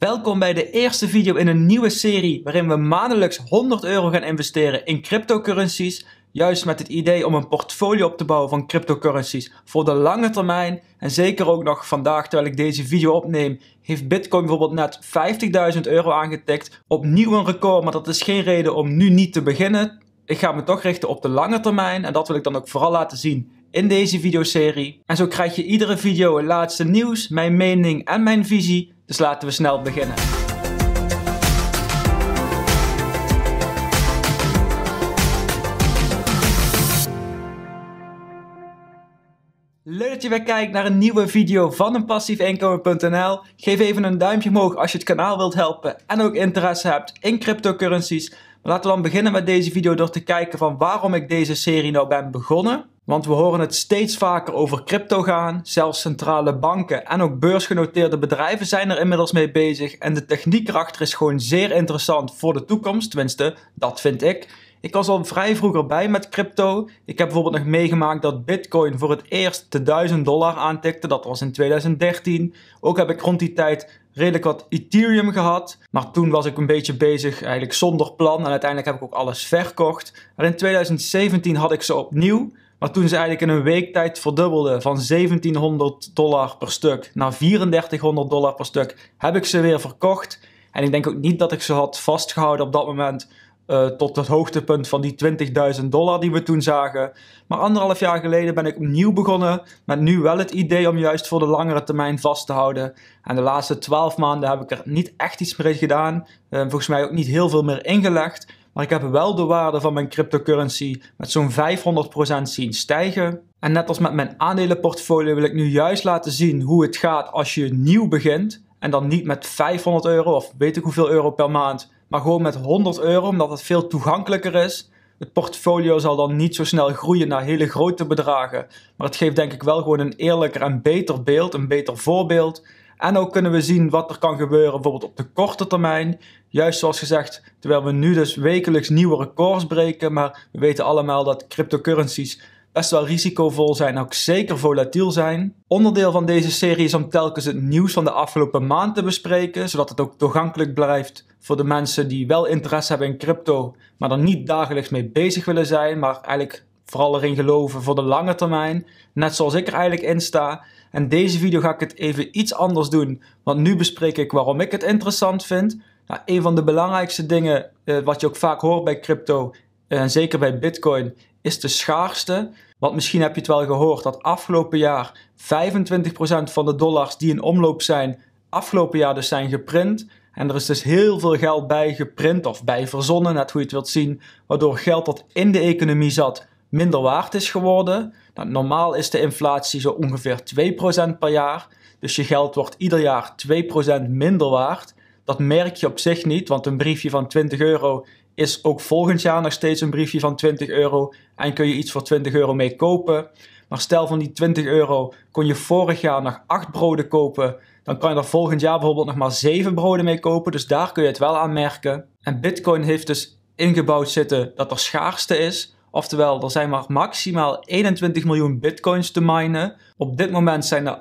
Welkom bij de eerste video in een nieuwe serie waarin we maandelijks 100 euro gaan investeren in cryptocurrencies. Juist met het idee om een portfolio op te bouwen van cryptocurrencies voor de lange termijn. En zeker ook nog vandaag terwijl ik deze video opneem, heeft Bitcoin bijvoorbeeld net 50.000 euro aangetikt. Opnieuw een record, maar dat is geen reden om nu niet te beginnen. Ik ga me toch richten op de lange termijn en dat wil ik dan ook vooral laten zien in deze videoserie. En zo krijg je iedere video het laatste nieuws, mijn mening en mijn visie. Dus laten we snel beginnen. Leuk dat je weer kijkt naar een nieuwe video van eenpassiefinkomen.nl. Geef even een duimpje omhoog als je het kanaal wilt helpen en ook interesse hebt in cryptocurrencies. Maar laten we dan beginnen met deze video door te kijken van waarom ik deze serie nou ben begonnen. Want we horen het steeds vaker over crypto gaan, zelfs centrale banken en ook beursgenoteerde bedrijven zijn er inmiddels mee bezig. En de techniek erachter is gewoon zeer interessant voor de toekomst, tenminste, dat vind ik. Ik was al vrij vroeg erbij met crypto. Ik heb bijvoorbeeld nog meegemaakt dat Bitcoin voor het eerst de $1000 aantikte, dat was in 2013. Ook heb ik rond die tijd redelijk wat Ethereum gehad, maar toen was ik een beetje bezig eigenlijk zonder plan en uiteindelijk heb ik ook alles verkocht. En in 2017 had ik ze opnieuw. Maar toen ze eigenlijk in een week tijd verdubbelden van $1700 per stuk naar $3400 per stuk, heb ik ze weer verkocht. En ik denk ook niet dat ik ze had vastgehouden op dat moment tot het hoogtepunt van die $20.000 die we toen zagen. Maar anderhalf jaar geleden ben ik opnieuw begonnen met nu wel het idee om juist voor de langere termijn vast te houden. En de laatste 12 maanden heb ik er niet echt iets meer gedaan. Volgens mij ook niet heel veel meer ingelegd. Maar ik heb wel de waarde van mijn cryptocurrency met zo'n 500% zien stijgen. En net als met mijn aandelenportfolio wil ik nu juist laten zien hoe het gaat als je nieuw begint. En dan niet met 500 euro of weet ik hoeveel euro per maand, maar gewoon met 100 euro omdat het veel toegankelijker is. Het portfolio zal dan niet zo snel groeien naar hele grote bedragen. Maar het geeft denk ik wel gewoon een eerlijker en beter beeld, een beter voorbeeld. En ook kunnen we zien wat er kan gebeuren bijvoorbeeld op de korte termijn. Juist zoals gezegd, terwijl we nu dus wekelijks nieuwe records breken. Maar we weten allemaal dat cryptocurrencies best wel risicovol zijn en ook zeker volatiel zijn. Onderdeel van deze serie is om telkens het nieuws van de afgelopen maand te bespreken. Zodat het ook toegankelijk blijft voor de mensen die wel interesse hebben in crypto. Maar er niet dagelijks mee bezig willen zijn. Maar eigenlijk vooral erin geloven voor de lange termijn. Net zoals ik er eigenlijk in sta. En deze video ga ik het even iets anders doen, want nu bespreek ik waarom ik het interessant vind. Nou, een van de belangrijkste dingen wat je ook vaak hoort bij crypto, en zeker bij Bitcoin, is de schaarste. Want misschien heb je het wel gehoord dat afgelopen jaar 25% van de dollars die in omloop zijn, afgelopen jaar dus zijn geprint. En er is dus heel veel geld bij geprint of bij verzonnen, net hoe je het wilt zien, waardoor geld dat in de economie zat minder waard is geworden. Nou, normaal is de inflatie zo ongeveer 2% per jaar. Dus je geld wordt ieder jaar 2% minder waard. Dat merk je op zich niet, want een briefje van 20 euro is ook volgend jaar nog steeds een briefje van 20 euro. En kun je iets voor 20 euro mee kopen. Maar stel van die 20 euro kon je vorig jaar nog 8 broden kopen. Dan kan je er volgend jaar bijvoorbeeld nog maar 7 broden mee kopen. Dus daar kun je het wel aan merken. En Bitcoin heeft dus ingebouwd zitten dat er schaarste is. Oftewel, er zijn maar maximaal 21 miljoen bitcoins te minen. Op dit moment zijn er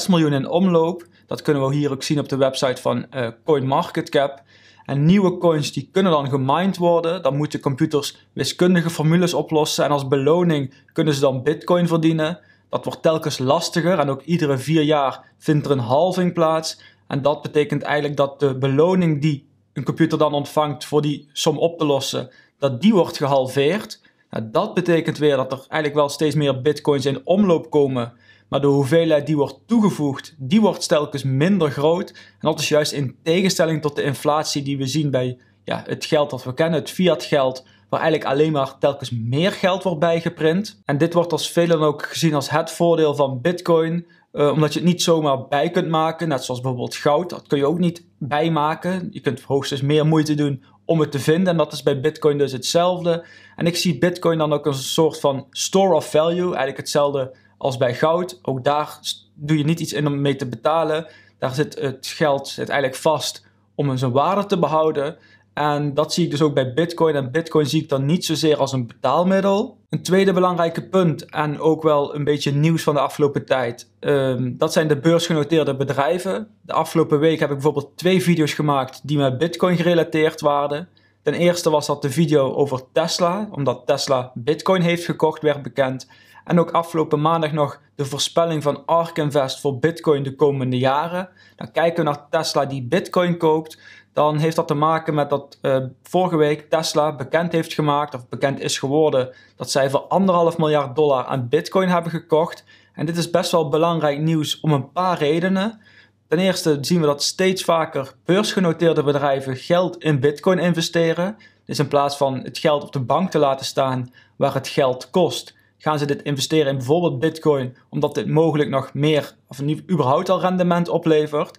18,6 miljoen in omloop. Dat kunnen we hier ook zien op de website van CoinMarketCap. En nieuwe coins die kunnen dan gemined worden. Dan moeten computers wiskundige formules oplossen. En als beloning kunnen ze dan bitcoin verdienen. Dat wordt telkens lastiger. En ook iedere 4 jaar vindt er een halving plaats. En dat betekent eigenlijk dat de beloning die een computer dan ontvangt voor die som op te lossen, dat die wordt gehalveerd. Nou, dat betekent weer dat er eigenlijk wel steeds meer bitcoins in omloop komen. Maar de hoeveelheid die wordt toegevoegd, die wordt telkens minder groot. En dat is juist in tegenstelling tot de inflatie die we zien bij het geld dat we kennen, het fiat geld. Waar eigenlijk alleen maar telkens meer geld wordt bijgeprint. En dit wordt als velen ook gezien als het voordeel van bitcoin. Omdat je het niet zomaar bij kunt maken. Net zoals bijvoorbeeld goud, dat kun je ook niet bijmaken. Je kunt hoogstens meer moeite doen om het te vinden. En dat is bij bitcoin dus hetzelfde. En ik zie bitcoin dan ook als een soort van store of value. Eigenlijk hetzelfde als bij goud. Ook daar doe je niet iets in om mee te betalen. Daar zit het geld eigenlijk vast om zijn waarde te behouden. En dat zie ik dus ook bij Bitcoin. En Bitcoin zie ik dan niet zozeer als een betaalmiddel. Een tweede belangrijke punt, en ook wel een beetje nieuws van de afgelopen tijd. Dat zijn de beursgenoteerde bedrijven. De afgelopen week heb ik bijvoorbeeld 2 video's gemaakt die met Bitcoin gerelateerd waren. Ten eerste was dat de video over Tesla, omdat Tesla Bitcoin heeft gekocht, werd bekend. En ook afgelopen maandag nog de voorspelling van ARK Invest voor Bitcoin de komende jaren. Dan kijken we naar Tesla die Bitcoin koopt. Dan heeft dat te maken met dat vorige week Tesla bekend heeft gemaakt, of bekend is geworden, dat zij voor $1,5 miljard aan Bitcoin hebben gekocht. En dit is best wel belangrijk nieuws om een paar redenen. Ten eerste zien we dat steeds vaker beursgenoteerde bedrijven geld in Bitcoin investeren. Dus in plaats van het geld op de bank te laten staan waar het geld kost, gaan ze dit investeren in bijvoorbeeld Bitcoin, omdat dit mogelijk nog meer, of überhaupt al rendement oplevert.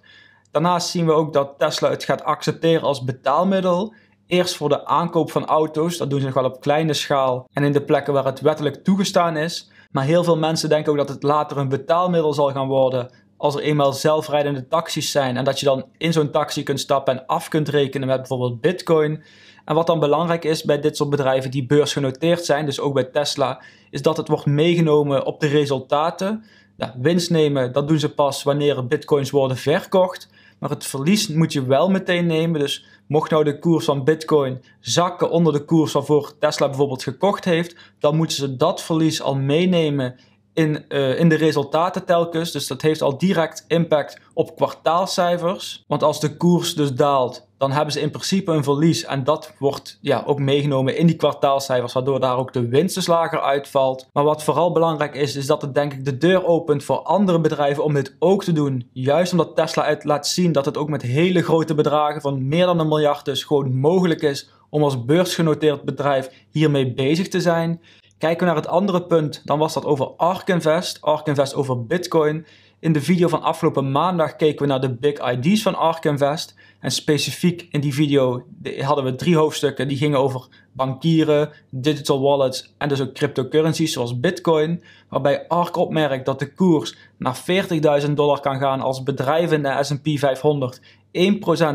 Daarnaast zien we ook dat Tesla het gaat accepteren als betaalmiddel. Eerst voor de aankoop van auto's, dat doen ze nog wel op kleine schaal en in de plekken waar het wettelijk toegestaan is. Maar heel veel mensen denken ook dat het later een betaalmiddel zal gaan worden als er eenmaal zelfrijdende taxis zijn en dat je dan in zo'n taxi kunt stappen en af kunt rekenen met bijvoorbeeld Bitcoin. En wat dan belangrijk is bij dit soort bedrijven die beursgenoteerd zijn, dus ook bij Tesla, is dat het wordt meegenomen op de resultaten. Ja, winst nemen, dat doen ze pas wanneer bitcoins worden verkocht. Maar het verlies moet je wel meteen nemen. Dus mocht nou de koers van bitcoin zakken onder de koers waarvoor Tesla bijvoorbeeld gekocht heeft, dan moeten ze dat verlies al meenemen in de resultaten telkens. Dus dat heeft al direct impact op kwartaalcijfers. Want als de koers dus daalt, dan hebben ze in principe een verlies. En dat wordt ook meegenomen in die kwartaalcijfers, waardoor daar ook de winst dus lager uitvalt. Maar wat vooral belangrijk is dat het denk ik de deur opent voor andere bedrijven om dit ook te doen. Juist omdat Tesla laat zien dat het ook met hele grote bedragen van meer dan $1 miljard dus gewoon mogelijk is om als beursgenoteerd bedrijf hiermee bezig te zijn. Kijken we naar het andere punt, dan was dat over ARK Invest. ARK Invest over Bitcoin. In de video van afgelopen maandag keken we naar de Big ID's van ARK Invest. En specifiek in die video hadden we 3 hoofdstukken. Die gingen over bankieren, digital wallets en dus ook cryptocurrencies zoals Bitcoin. Waarbij ARK opmerkt dat de koers naar $40.000 kan gaan als bedrijven in de S&P 500 1%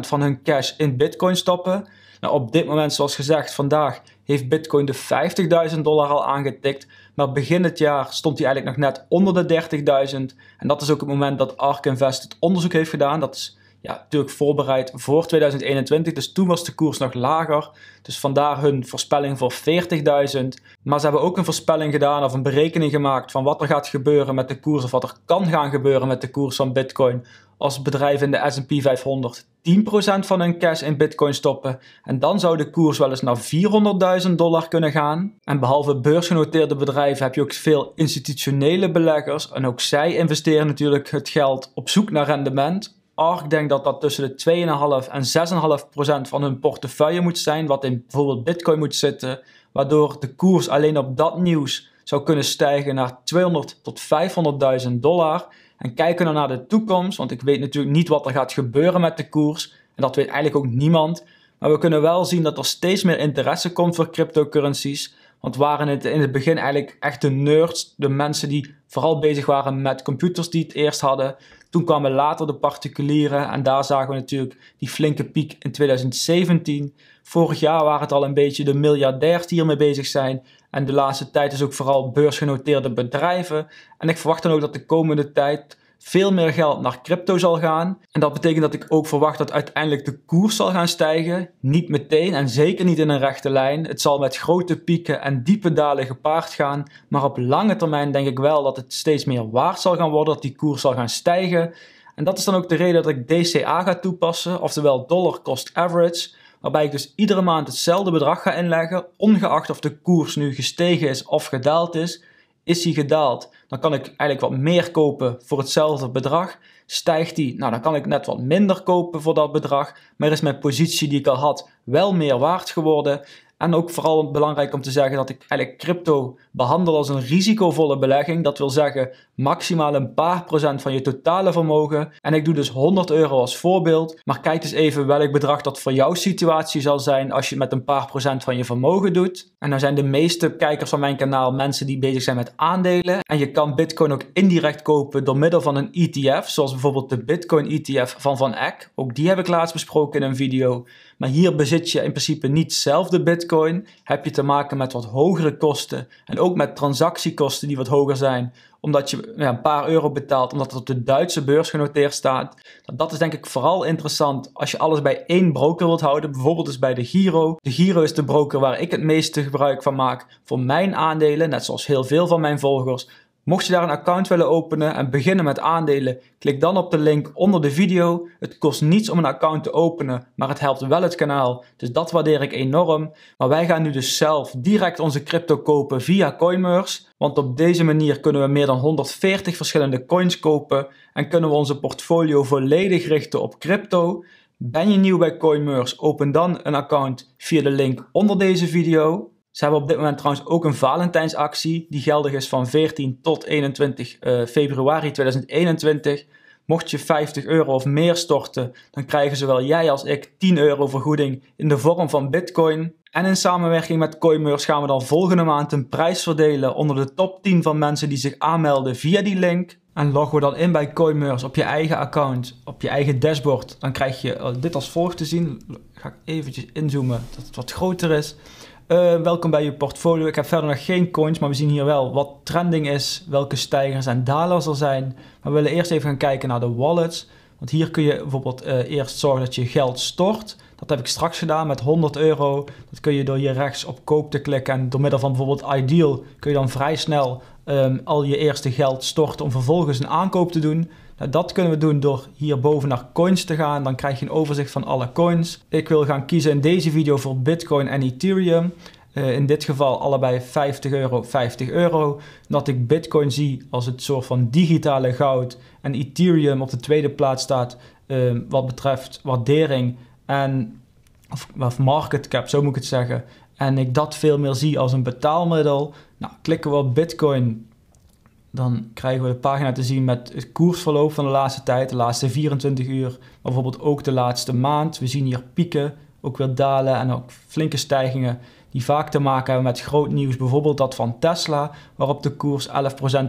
van hun cash in Bitcoin stoppen. Nou, op dit moment, zoals gezegd, vandaag heeft Bitcoin de $50.000 al aangetikt. Maar begin het jaar stond hij eigenlijk nog net onder de 30.000. En dat is ook het moment dat ARK Invest het onderzoek heeft gedaan. Dat is natuurlijk voorbereid voor 2021. Dus toen was de koers nog lager. Dus vandaar hun voorspelling voor 40.000. Maar ze hebben ook een voorspelling gedaan of een berekening gemaakt van wat er gaat gebeuren met de koers, of wat er kan gaan gebeuren met de koers van Bitcoin als bedrijven in de S&P 500 10% van hun cash in Bitcoin stoppen. En dan zou de koers wel eens naar $400.000 kunnen gaan. En behalve beursgenoteerde bedrijven heb je ook veel institutionele beleggers. En ook zij investeren natuurlijk het geld op zoek naar rendement. ARK denkt dat dat tussen de 2,5 en 6,5% van hun portefeuille moet zijn, wat in bijvoorbeeld Bitcoin moet zitten, waardoor de koers alleen op dat nieuws zou kunnen stijgen naar $200.000 tot $500.000. En kijken we naar de toekomst, want ik weet natuurlijk niet wat er gaat gebeuren met de koers. En dat weet eigenlijk ook niemand. Maar we kunnen wel zien dat er steeds meer interesse komt voor cryptocurrencies. Want waren het in het begin eigenlijk echt de nerds, de mensen die vooral bezig waren met computers die het eerst hadden. Toen kwamen later de particulieren en daar zagen we natuurlijk die flinke piek in 2017. Vorig jaar waren het al een beetje de miljardairs die hiermee bezig zijn. En de laatste tijd is ook vooral beursgenoteerde bedrijven. En ik verwacht dan ook dat de komende tijd veel meer geld naar crypto zal gaan. En dat betekent dat ik ook verwacht dat uiteindelijk de koers zal gaan stijgen. Niet meteen en zeker niet in een rechte lijn. Het zal met grote pieken en diepe dalen gepaard gaan. Maar op lange termijn denk ik wel dat het steeds meer waard zal gaan worden. Dat die koers zal gaan stijgen. En dat is dan ook de reden dat ik DCA ga toepassen. Oftewel dollar cost average. Waarbij ik dus iedere maand hetzelfde bedrag ga inleggen. Ongeacht of de koers nu gestegen is of gedaald is. Is hij gedaald, dan kan ik eigenlijk wat meer kopen voor hetzelfde bedrag. Stijgt hij, nou dan kan ik net wat minder kopen voor dat bedrag. Maar is mijn positie die ik al had wel meer waard geworden. En ook vooral belangrijk om te zeggen dat ik eigenlijk crypto behandel als een risicovolle belegging. Dat wil zeggen maximaal een paar procent van je totale vermogen. En ik doe dus 100 euro als voorbeeld. Maar kijk dus even welk bedrag dat voor jouw situatie zal zijn als je het met een paar procent van je vermogen doet. En dan zijn de meeste kijkers van mijn kanaal mensen die bezig zijn met aandelen. En je kan Bitcoin ook indirect kopen door middel van een ETF. Zoals bijvoorbeeld de Bitcoin ETF van Eck. Ook die heb ik laatst besproken in een video. Maar hier bezit je in principe niet zelf de Bitcoin. Heb je te maken met wat hogere kosten. En ook met transactiekosten die wat hoger zijn. Omdat je een paar euro betaalt. Omdat het op de Duitse beurs genoteerd staat. Dat is denk ik vooral interessant als je alles bij één broker wilt houden. Bijvoorbeeld dus bij de Giro. De Giro is de broker waar ik het meeste gebruik van maak. Voor mijn aandelen. Net zoals heel veel van mijn volgers. Mocht je daar een account willen openen en beginnen met aandelen, klik dan op de link onder de video. Het kost niets om een account te openen, maar het helpt wel het kanaal. Dus dat waardeer ik enorm. Maar wij gaan nu dus zelf direct onze crypto kopen via Coinmerce. Want op deze manier kunnen we meer dan 140 verschillende coins kopen en kunnen we onze portfolio volledig richten op crypto. Ben je nieuw bij Coinmerce? Open dan een account via de link onder deze video. Ze hebben op dit moment trouwens ook een Valentijnsactie die geldig is van 14 tot 21 februari 2021. Mocht je 50 euro of meer storten, dan krijgen zowel jij als ik 10 euro vergoeding in de vorm van Bitcoin. En in samenwerking met Coinmerce gaan we dan volgende maand een prijs verdelen onder de top 10 van mensen die zich aanmelden via die link. En loggen we dan in bij Coinmerce op je eigen account, op je eigen dashboard. Dan krijg je dit als volgt te zien. Ga ik eventjes inzoomen dat het wat groter is. Welkom bij je portfolio. Ik heb verder nog geen coins, maar we zien hier wel wat trending is, welke stijgers en dalers er zijn. Maar we willen eerst even gaan kijken naar de wallets. Want hier kun je bijvoorbeeld eerst zorgen dat je geld stort. Dat heb ik straks gedaan met 100 euro. Dat kun je door hier rechts op koop te klikken. En door middel van bijvoorbeeld Ideal kun je dan vrij snel al je eerste geld storten om vervolgens een aankoop te doen. Nou, dat kunnen we doen door hierboven naar coins te gaan. Dan krijg je een overzicht van alle coins. Ik wil gaan kiezen in deze video voor Bitcoin en Ethereum. In dit geval allebei 50 euro, 50 euro. Omdat ik Bitcoin zie als het soort van digitale goud. En Ethereum op de tweede plaats staat wat betreft waardering en of market cap, zo moet ik het zeggen. En ik dat veel meer zie als een betaalmiddel. Nou, klikken we op Bitcoin. Dan krijgen we de pagina te zien met het koersverloop van de laatste tijd, de laatste 24 uur. Maar bijvoorbeeld ook de laatste maand. We zien hier pieken, ook weer dalen en ook flinke stijgingen die vaak te maken hebben met groot nieuws. Bijvoorbeeld dat van Tesla, waarop de koers 11%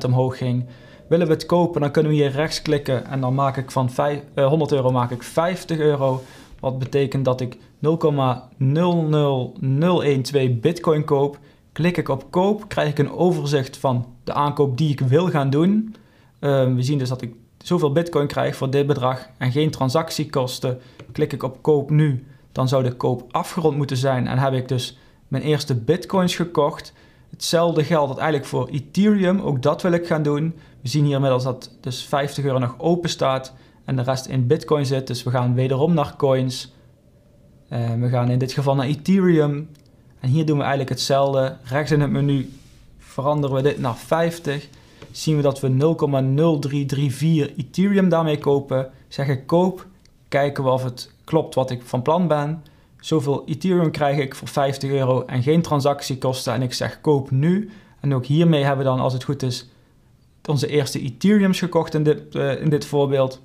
omhoog ging. Willen we het kopen, dan kunnen we hier rechts klikken en dan maak ik van 100 euro maak ik 50 euro. Wat betekent dat ik 0,00012 bitcoin koop. Klik ik op koop, krijg ik een overzicht van de aankoop die ik wil gaan doen. We zien dus dat ik zoveel bitcoin krijg voor dit bedrag en geen transactiekosten. Klik ik op koop nu, dan zou de koop afgerond moeten zijn. En heb ik dus mijn eerste bitcoins gekocht. Hetzelfde geldt eigenlijk voor Ethereum, ook dat wil ik gaan doen. We zien hier inmiddels dat dus 50 euro nog open staat en de rest in bitcoin zit. Dus we gaan wederom naar coins. We gaan in dit geval naar Ethereum. En hier doen we eigenlijk hetzelfde. Rechts in het menu veranderen we dit naar 50. Zien we dat we 0,0334 Ethereum daarmee kopen. Zeg ik koop. Kijken we of het klopt wat ik van plan ben. Zoveel Ethereum krijg ik voor 50 euro en geen transactiekosten. En ik zeg koop nu. En ook hiermee hebben we dan, als het goed is, onze eerste Ethereums gekocht in dit voorbeeld.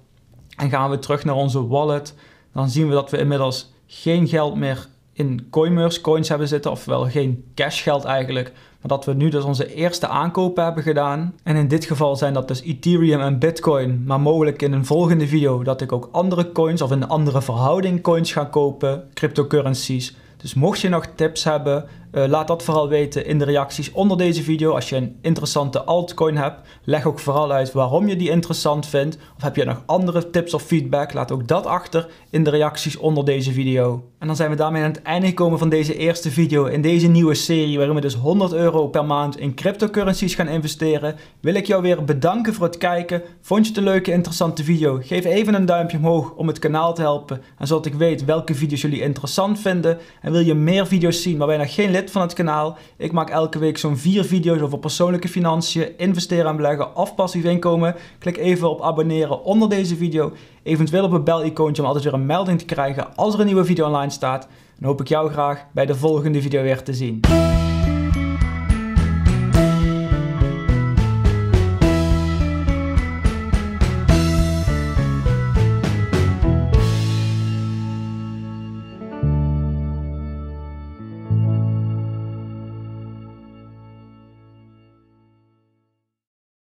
En gaan we terug naar onze wallet. Dan zien we dat we inmiddels geen geld meer in Coinmerce coins hebben zitten, ofwel geen cash geld eigenlijk, maar dat we nu dus onze eerste aankopen hebben gedaan. En in dit geval zijn dat dus Ethereum en Bitcoin, maar mogelijk in een volgende video dat ik ook andere coins of in een andere verhouding coins ga kopen, cryptocurrencies. Dus mocht je nog tips hebben, laat dat vooral weten in de reacties onder deze video. Als je een interessante altcoin hebt, leg ook vooral uit waarom je die interessant vindt. Of heb je nog andere tips of feedback, laat ook dat achter in de reacties onder deze video. En dan zijn we daarmee aan het einde gekomen van deze eerste video. In deze nieuwe serie waarin we dus 100 euro per maand in cryptocurrencies gaan investeren. Wil ik jou weer bedanken voor het kijken. Vond je het een leuke, interessante video? Geef even een duimpje omhoog om het kanaal te helpen. En zodat ik weet welke video's jullie interessant vinden. En wil je meer video's zien waarbij nog geen lid van het kanaal. Ik maak elke week zo'n 4 video's over persoonlijke financiën, investeren en beleggen of passief inkomen. Klik even op abonneren onder deze video. Eventueel op het bel-icoontje om altijd weer een melding te krijgen als er een nieuwe video online staat. Dan hoop ik jou graag bij de volgende video weer te zien.